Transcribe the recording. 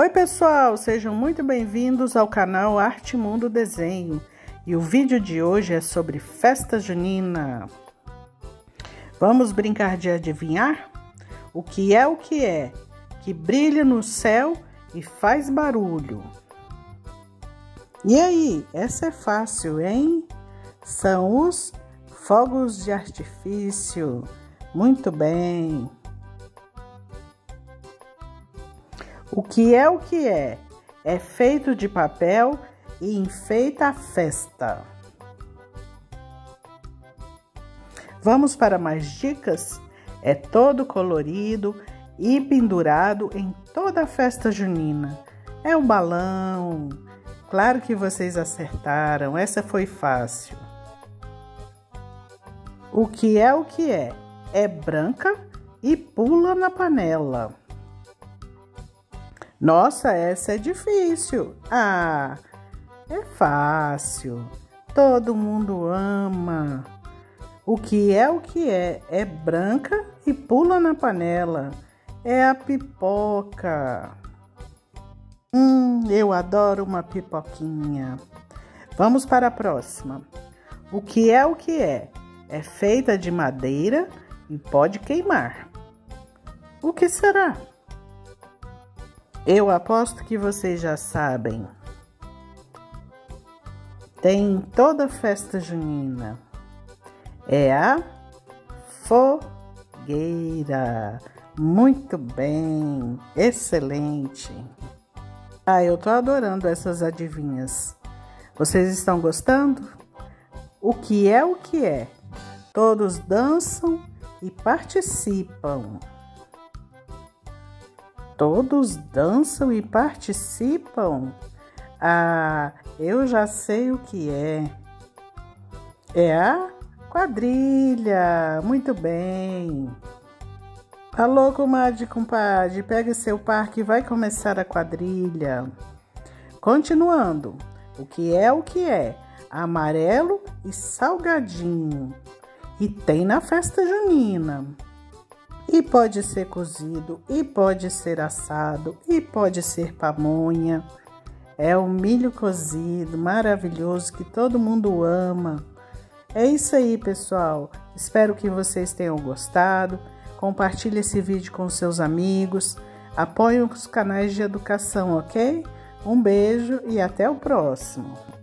Oi pessoal, sejam muito bem-vindos ao canal Arte Mundo Desenho. E o vídeo de hoje é sobre festa junina. Vamos brincar de adivinhar? O que é, que brilha no céu e faz barulho? E aí, essa é fácil, hein? São os fogos de artifício. Muito bem! O que é? É feito de papel e enfeita a festa. Vamos para mais dicas? É todo colorido e pendurado em toda a festa junina. É o balão. Claro que vocês acertaram, essa foi fácil. O que é? É branca e pula na panela. Nossa, essa é difícil. Ah, é fácil. Todo mundo ama. O que é? É branca e pula na panela. É a pipoca. Eu adoro uma pipoquinha. Vamos para a próxima. O que é? É feita de madeira e pode queimar. O que será? Eu aposto que vocês já sabem. Tem em toda festa junina. É a fogueira. Muito bem, excelente. Ah, eu tô adorando essas adivinhas. Vocês estão gostando? O que é? Todos dançam e participam. Todos dançam e participam? Ah, eu já sei o que é. É a quadrilha. Muito bem. Alô, comadre, compadre, pegue seu parque e vai começar a quadrilha. Continuando, o que é? Amarelo e salgadinho. E tem na festa junina. E pode ser cozido, e pode ser assado, e pode ser pamonha. É o milho cozido, maravilhoso, que todo mundo ama. É isso aí, pessoal. Espero que vocês tenham gostado. Compartilhe esse vídeo com seus amigos, apoie os canais de educação, ok? Um beijo e até o próximo!